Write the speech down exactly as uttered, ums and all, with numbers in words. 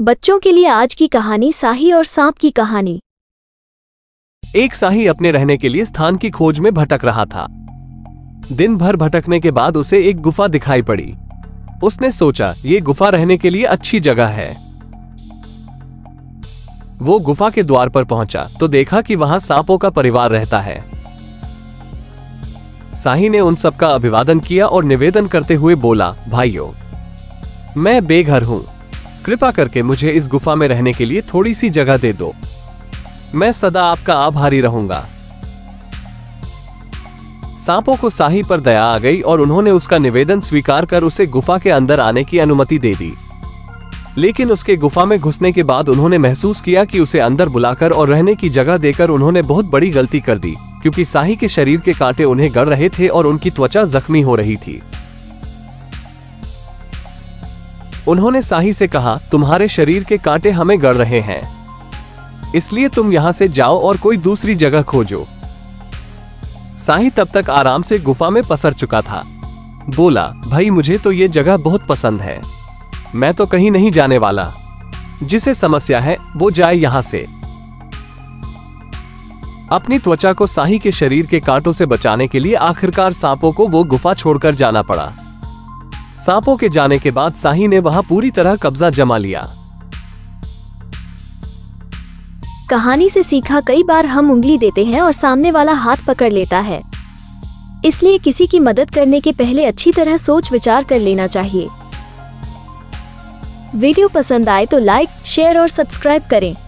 बच्चों के लिए आज की कहानी साही और सांप की कहानी। एक साही अपने रहने के लिए स्थान की खोज में भटक रहा था। दिन भर भटकने के बाद उसे एक गुफा दिखाई पड़ी। उसने सोचा ये गुफा रहने के लिए अच्छी जगह है। वो गुफा के द्वार पर पहुंचा तो देखा कि वहां सांपों का परिवार रहता है। साही ने उन सबका अभिवादन किया और निवेदन करते हुए बोला, भाइयों मैं बेघर हूं, कृपा करके मुझे इस गुफा में रहने के लिए थोड़ी सी जगह दे दो। मैं सदा आपका आभारी रहूंगा। सांपों को साही पर दया आ गई और उन्होंने उसका निवेदन स्वीकार कर उसे गुफा के अंदर आने की अनुमति दे दी। लेकिन उसके गुफा में घुसने के बाद उन्होंने महसूस किया कि उसे अंदर बुलाकर और रहने की जगह देकर उन्होंने बहुत बड़ी गलती कर दी, क्योंकि साही के शरीर के कांटे उन्हें गड़ रहे थे और उनकी त्वचा जख्मी हो रही थी। उन्होंने साही से कहा, तुम्हारे शरीर के कांटे हमें गड़ रहे हैं, इसलिए तुम यहां से जाओ और कोई दूसरी जगह खोजो। साही तब तक आराम से गुफा में पसर चुका था। बोला, भाई मुझे तो ये जगह बहुत पसंद है, मैं तो कहीं नहीं जाने वाला। जिसे समस्या है वो जाए यहां से। अपनी त्वचा को साही के शरीर के कांटों से बचाने के लिए आखिरकार सांपों को वो गुफा छोड़कर जाना पड़ा। सांपों के जाने के बाद साही ने वहां पूरी तरह कब्जा जमा लिया। कहानी से सीखा, कई बार हम उंगली देते हैं और सामने वाला हाथ पकड़ लेता है, इसलिए किसी की मदद करने के पहले अच्छी तरह सोच विचार कर लेना चाहिए। वीडियो पसंद आए तो लाइक, शेयर और सब्सक्राइब करें।